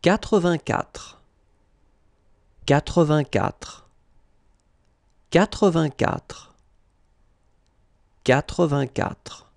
84, 84, 84, 84.